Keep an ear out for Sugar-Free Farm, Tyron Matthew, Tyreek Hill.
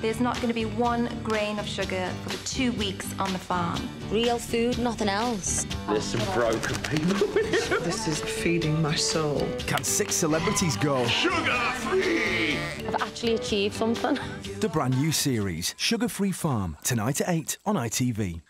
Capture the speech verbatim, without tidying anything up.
There's not going to be one grain of sugar for the two weeks on the farm. Real food, nothing else. There's some broken people. This is feeding my soul. Can six celebrities go sugar-free? I've actually achieved something. The brand new series, Sugar-Free Farm, tonight at eight on I T V.